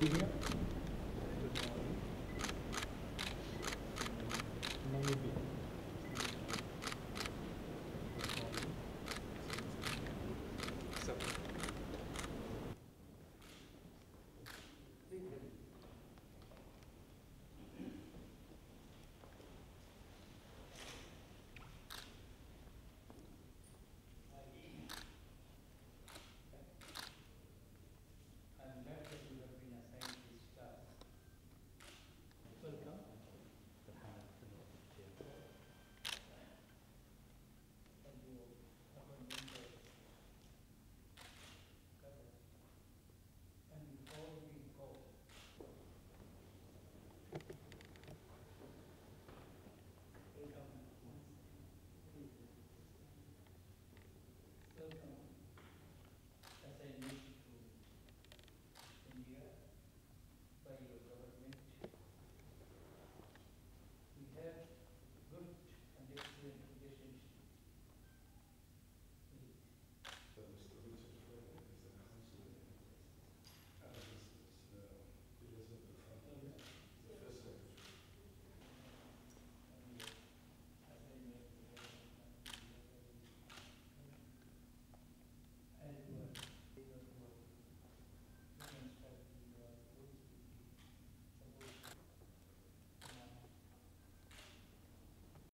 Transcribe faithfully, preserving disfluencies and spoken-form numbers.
Speaking